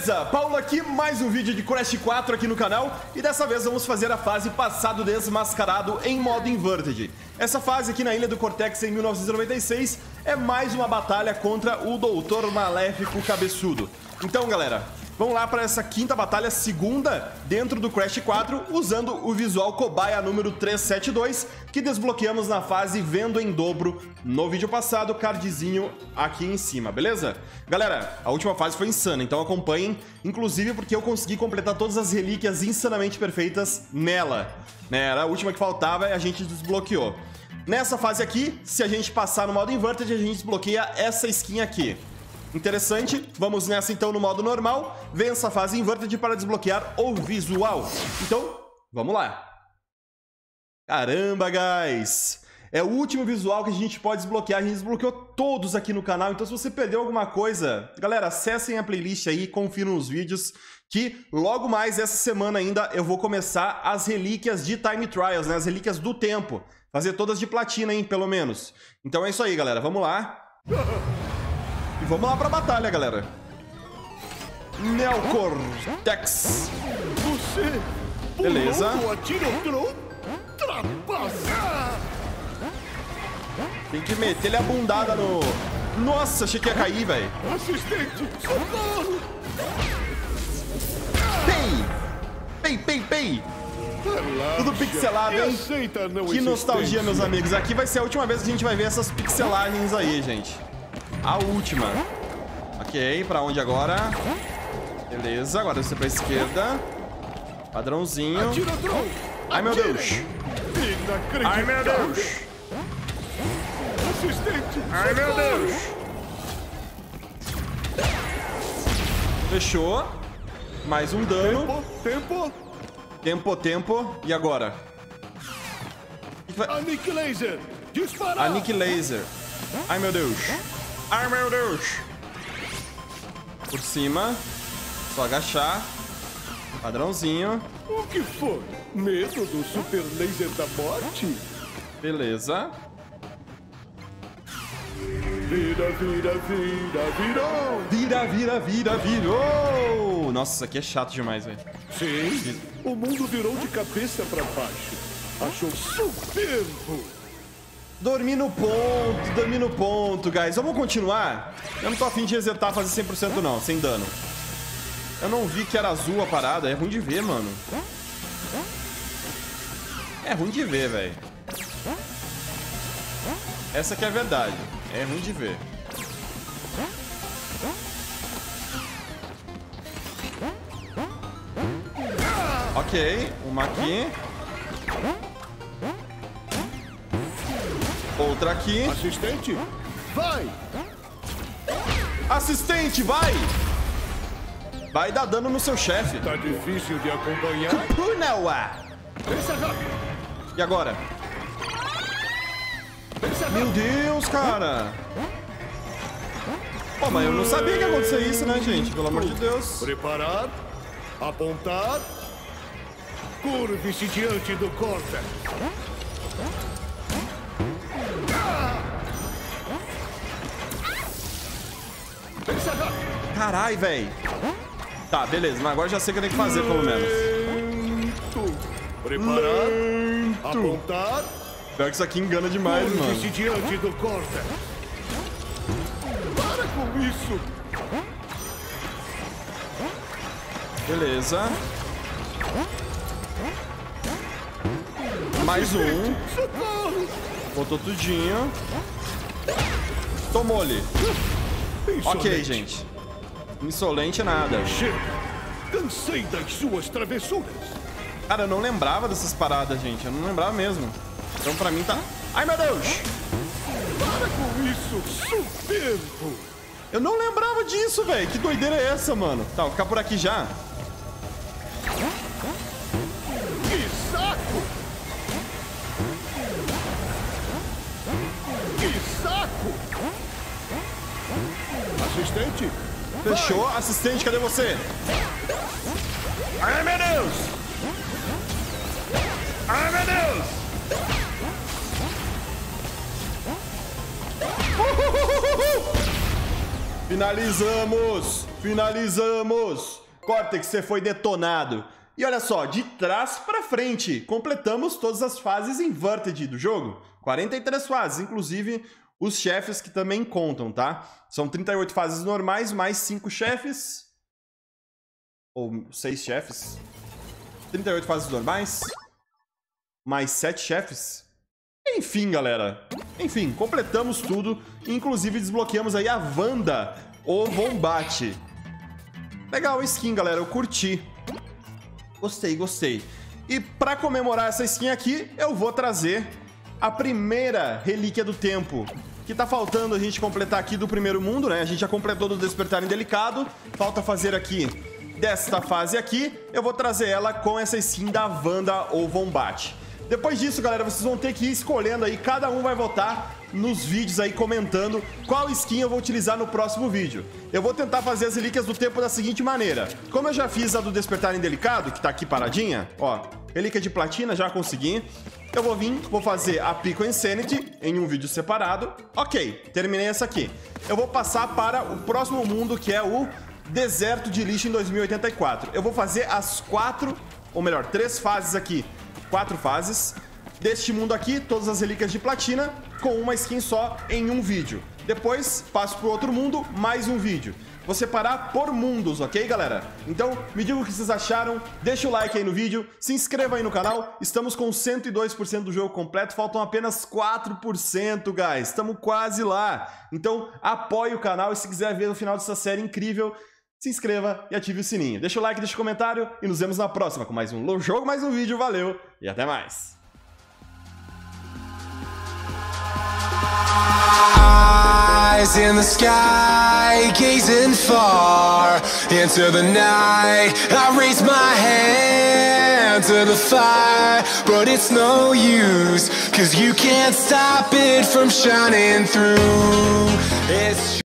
Beleza, Paulo aqui, mais um vídeo de Crash 4 aqui no canal. E dessa vez vamos fazer a fase Passado Desmascarado em modo N. VERTED. Essa fase aqui na Ilha do Cortex em 1996 é mais uma batalha contra o Doutor Maléfico Cabeçudo. Então galera, vamos lá para essa quinta batalha, segunda, dentro do Crash 4, usando o visual cobaia número 372, que desbloqueamos na fase Vendo em Dobro no vídeo passado, cardzinho aqui em cima, beleza? Galera, a última fase foi insana, então acompanhem, inclusive porque eu consegui completar todas as relíquias insanamente perfeitas nela, né? Era a última que faltava e a gente desbloqueou. Nessa fase aqui, se a gente passar no modo N. VERTED, a gente desbloqueia essa skin aqui. Interessante, vamos nessa então no modo normal. Vença a fase N. VERTED para desbloquear o visual. Então, vamos lá. Caramba, guys! É o último visual que a gente pode desbloquear. A gente desbloqueou todos aqui no canal. Então, se você perdeu alguma coisa, galera, acessem a playlist aí, confiram os vídeos, que logo mais essa semana ainda eu vou começar as relíquias de Time Trials, né? As relíquias do tempo. Fazer todas de platina, hein, pelo menos. Então é isso aí, galera, vamos lá. E vamos lá pra batalha, galera. Neocortex. Beleza. Tem que meter-lhe a bundada no... Nossa, achei que ia cair, velho. Pei. Tudo pixelado, hein? Que nostalgia, meus amigos. Aqui vai ser a última vez que a gente vai ver essas pixelagens aí, gente. A última. Ok, pra onde agora? Beleza, agora você pra esquerda. Padrãozinho. Ai, meu Deus. Ai, meu Deus. Ai, meu Deus. Fechou. Mais um dano. Tempo. E agora? A Nick Laser. A Nick Laser. Ai, meu Deus. Ai, meu Deus! Por cima. Só agachar. Padrãozinho. O que foi? Medo do super laser da morte? Beleza. Virou! Nossa, isso aqui é chato demais, velho. Sim, o mundo virou de cabeça pra baixo. Achou superbo! Dormi no ponto, guys. Vamos continuar? Eu não tô afim de resetar, fazer 100% não, sem dano. Eu não vi que era azul a parada. É ruim de ver, mano. É ruim de ver, velho. Essa que é a verdade. É ruim de ver. Ok, uma aqui. Outra aqui. Assistente, vai! Assistente, vai! Vai dar dano no seu chefe. Tá difícil de acompanhar. Kupunawa! E agora? Meu Deus, cara! Pô, mas eu não sabia que ia acontecer isso, né, gente? Pelo amor de Deus. Preparar, apontar, curve-se diante do corta. Carai, velho. Tá, beleza, mas agora já sei o que eu tenho que fazer, pelo menos. Preparar, apontar. Pior que isso aqui engana demais, mano. Para com isso. Beleza. Mais um. Botou tudinho. Tomou-lhe. Ok, gente. Insolente nada. Chega. Cansei das suas travessuras. Cara, eu não lembrava dessas paradas, gente. Eu não lembrava mesmo. Então, pra mim, tá... Ai, meu Deus! Para com isso, soberbo! Eu não lembrava disso, velho. Que doideira é essa, mano? Tá, vou ficar por aqui já. Que saco! Que saco! Assistente? Fechou. Vai. Assistente, cadê você? Ai, meu Deus! Ai, meu Deus! Finalizamos! Finalizamos! Córtex, você foi detonado. E olha só, de trás pra frente, completamos todas as fases em Verted do jogo. 43 fases, inclusive os chefes que também contam, tá? São 38 fases normais, mais 5 chefes. Ou 6 chefes. 38 fases normais, mais 7 chefes. Enfim, galera. Enfim, completamos tudo. Inclusive, desbloqueamos aí a Wanda, o Vombate. Legal a skin, galera. Eu curti. Gostei, gostei. E pra comemorar essa skin aqui, eu vou trazer a primeira relíquia do tempo. Que tá faltando a gente completar aqui do primeiro mundo, né? A gente já completou do Despertar Indelicado. Falta fazer aqui desta fase aqui. Eu vou trazer ela com essa skin da Wanda ou Vombate. Depois disso, galera, vocês vão ter que ir escolhendo aí, cada um vai votar nos vídeos aí, comentando qual skin eu vou utilizar no próximo vídeo. Eu vou tentar fazer as relíquias do tempo da seguinte maneira. Como eu já fiz a do Despertar Indelicado, que tá aqui paradinha, ó, relíquia de platina, já consegui. Eu vou vir, vou fazer a Pico Insanity em um vídeo separado. Ok, terminei essa aqui. Eu vou passar para o próximo mundo, que é o Deserto de Lixo em 2084. Eu vou fazer as 3 fases aqui. 4 fases deste mundo aqui, todas as relíquias de platina, com uma skin só em um vídeo. Depois, passo para o outro mundo, mais um vídeo. Vou separar por mundos, ok, galera? Então, me diga o que vocês acharam, deixa o like aí no vídeo, se inscreva aí no canal. Estamos com 102% do jogo completo, faltam apenas 4%, guys. Estamos quase lá. Então, apoie o canal e se quiser ver o final dessa série incrível, se inscreva e ative o sininho. Deixa o like, deixa o comentário e nos vemos na próxima com mais um jogo, mais um vídeo. Valeu e até mais! Eyes in the sky, gazing far into the night. I raise my hand to the fire, but it's no use, 'cause you can't stop it from shining through. It's